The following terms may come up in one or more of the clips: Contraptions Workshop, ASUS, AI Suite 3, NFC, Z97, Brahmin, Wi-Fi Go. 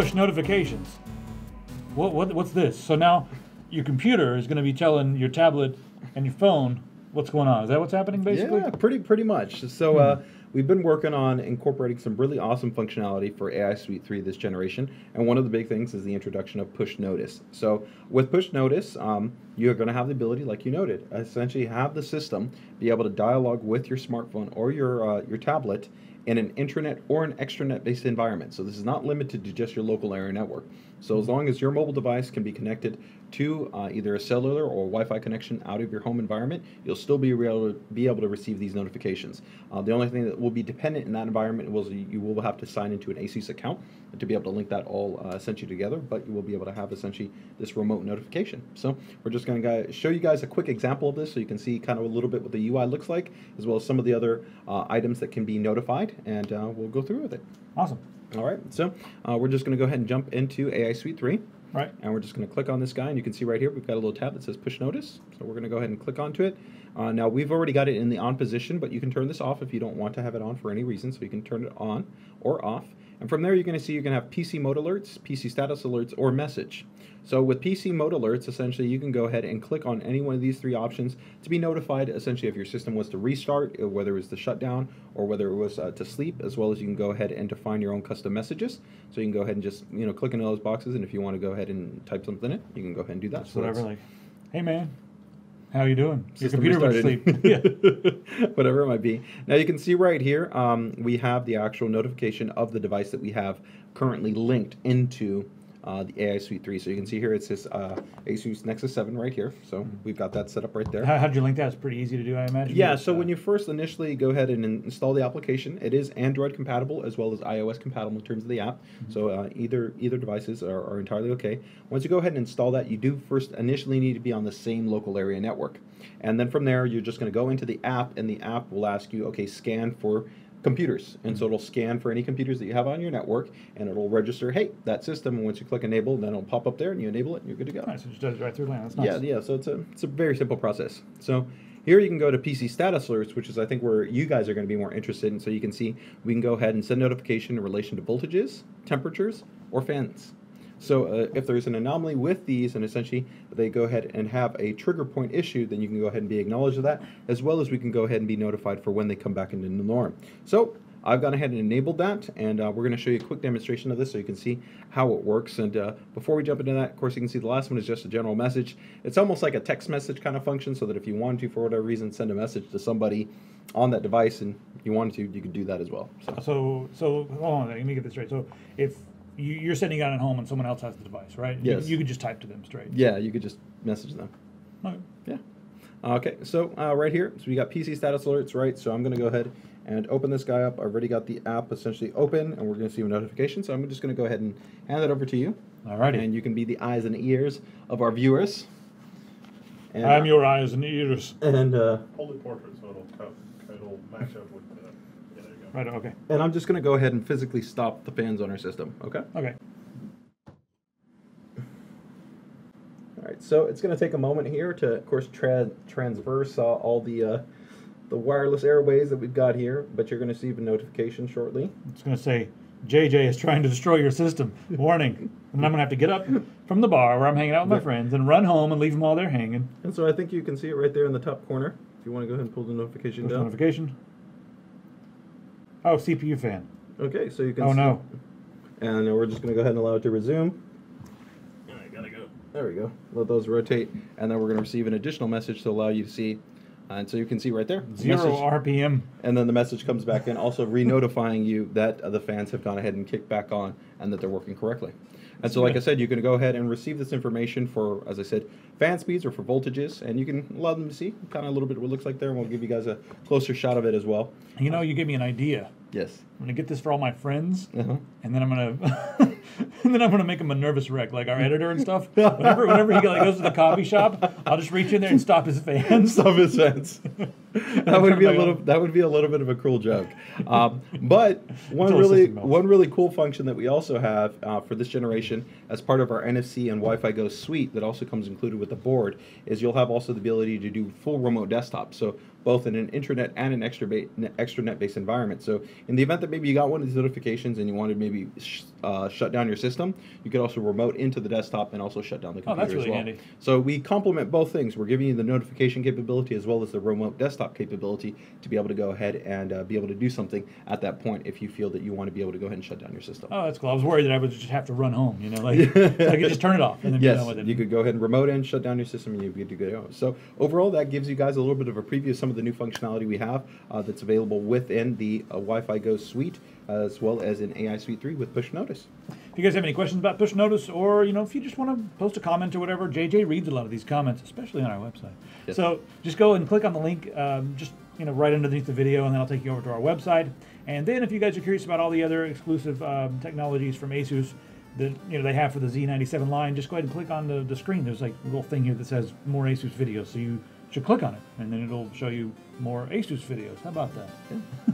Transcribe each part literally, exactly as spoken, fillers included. push notifications. What, what, what's this? So now your computer is going to be telling your tablet and your phone what's going on. Is that what's happening basically? Yeah, pretty, pretty much. So uh, we've been working on incorporating some really awesome functionality for A I Suite three this generation. And one of the big things is the introduction of push notice. So with push notice, um, you're going to have the ability, like you noted, essentially have the system be able to dialogue with your smartphone or your, uh, your tablet in an intranet or an extranet-based environment. So this is not limited to just your local area network. So as long as your mobile device can be connected to uh, either a cellular or Wi-Fi connection out of your home environment, you'll still be able to, be able to receive these notifications. Uh, the only thing that will be dependent in that environment was you will have to sign into an ASUS account to be able to link that all uh, essentially together, but you will be able to have essentially this remote notification. So we're just going to show you guys a quick example of this so you can see kind of a little bit what the U I looks like, as well as some of the other uh, items that can be notified, and uh, we'll go through with it. Awesome. All right, so uh, we're just going to go ahead and jump into A I Suite three. Right. And we're just going to click on this guy, and you can see right here we've got a little tab that says push notice. So we're going to go ahead and click onto it. Uh, now we've already got it in the on position, but you can turn this off if you don't want to have it on for any reason. So you can turn it on or off. And from there, you're going to see you're going to have P C mode alerts, P C status alerts, or message. So with P C mode alerts, essentially, you can go ahead and click on any one of these three options to be notified, essentially, if your system was to restart, whether it was to shut down, or whether it was uh, to sleep, as well as you can go ahead and define your own custom messages. So you can go ahead and just, you know, click into those boxes, and if you want to go ahead and type something in, you can go ahead and do that. So whatever, like, hey, man. How you doing? Your computer went to sleep. Whatever it might be. Now you can see right here, um, we have the actual notification of the device that we have currently linked into uh, the A I Suite three. So you can see here it says uh, ASUS Nexus seven right here. So we've got that set up right there. How, how'd you link that? It's pretty easy to do, I imagine. Yeah, so uh, when you first initially go ahead and install the application, it is Android compatible as well as iOS compatible in terms of the app. Mm-hmm. So uh, either either devices are, are entirely okay. Once you go ahead and install that, you do first initially need to be on the same local area network. And then from there, you're just going to go into the app, and the app will ask you, okay, scan for computers, and so it'll scan for any computers that you have on your network, and it'll register, hey, that system, and once you click enable, then it'll pop up there, and you enable it, and you're good to go. All right, so it just does it right through LAN. That's nice. Yeah, yeah, so it's a, it's a very simple process. So here you can go to P C status alerts, which is I think where you guys are going to be more interested in, so you can see we can go ahead and send notification in relation to voltages, temperatures, or fans. So uh, if there's an anomaly with these, and essentially they go ahead and have a trigger point issue, then you can go ahead and be acknowledged of that, as well as we can go ahead and be notified for when they come back into the norm. So I've gone ahead and enabled that, and uh, we're going to show you a quick demonstration of this so you can see how it works. And uh, before we jump into that, of course, you can see the last one is just a general message. It's almost like a text message kind of function, so that if you wanted to, for whatever reason, send a message to somebody on that device, and you wanted to, you could do that as well. So, so, so hold on a minute, let me get this right. So if you're sending out at home and someone else has the device, right? Yes. You, you could just type to them straight. Yeah, you could just message them. Right. Yeah. Okay, so uh, right here, so we got P C status alerts, right? So I'm going to go ahead and open this guy up. I've already got the app essentially open, and we're going to see a notification. So I'm just going to go ahead and hand that over to you. All right. And you can be the eyes and ears of our viewers. And I'm your eyes and ears. And uh, hold it portrait so it'll, cut, it'll match up with the... Right, okay. And I'm just going to go ahead and physically stop the fans on our system, okay? Okay. All right, so it's going to take a moment here to, of course, tra transverse uh, all the uh, the wireless airways that we've got here, but you're going to receive a notification shortly. It's going to say, J J is trying to destroy your system. Warning. And I'm going to have to get up from the bar where I'm hanging out with my friends and run home and leave them all there hanging. And so I think you can see it right there in the top corner. If you want to go ahead and pull the notification Push down. Notification. Oh, C P U fan. Okay, so you can. Oh no. And we're just going to go ahead and allow it to resume. Yeah, I gotta go. There we go. Let those rotate, and then we're going to receive an additional message to allow you to see. Uh, and so you can see right there. Zero message, R P M. And then the message comes back in, also re-notifying you that uh, the fans have gone ahead and kicked back on, and that they're working correctly. And so, like I said, you can go ahead and receive this information for, as I said, fan speeds or for voltages, and you can allow them to see kind of a little bit what it looks like there, and we'll give you guys a closer shot of it as well. You know, you gave me an idea. Yes. I'm gonna get this for all my friends, uh-huh. and then I'm gonna, and then I'm gonna make them a nervous wreck, like our editor and stuff. Whenever, whenever he goes to the coffee shop, I'll just reach in there and stop his fans. Stop his fans. That would be a little. That would be a little bit of a cruel joke. Um, but one really, one really cool function that we also have uh, for this generation, as part of our N F C and Wi-Fi Go suite, that also comes included with the board, is you'll have also the ability to do full remote desktop. So both in an intranet and an extranet extranet based environment. So in the event that maybe you got one of these notifications and you wanted maybe sh uh, shut down your system, you could also remote into the desktop and also shut down the computer. Oh, that's really as well. Handy. So we complement both things. We're giving you the notification capability as well as the remote desktop capability to be able to go ahead and uh, be able to do something at that point if you feel that you want to be able to go ahead and shut down your system. Oh, that's cool. I was worried that I would just have to run home, you know, like I could just turn it off and then yes, be done with it. You could go ahead and remote in, shut down your system, and you'd be good to go. So overall, that gives you guys a little bit of a preview of some of the new functionality we have uh, that's available within the uh, Wi-Fi Go suite, uh, as well as in A I Suite three with push notice. If you guys have any questions about push notice, or you know, if you just want to post a comment or whatever, J J reads a lot of these comments, especially on our website. Yes. So just go and click on the link, um, just you know, right underneath the video, and then I'll take you over to our website. And then if you guys are curious about all the other exclusive um, technologies from ASUS that you know they have for the Z ninety-seven line, just go ahead and click on the, the screen. There's like a little thing here that says more ASUS videos, so you should click on it, and then it'll show you more ASUS videos. How about that?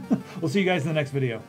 Yeah. We'll see you guys in the next video.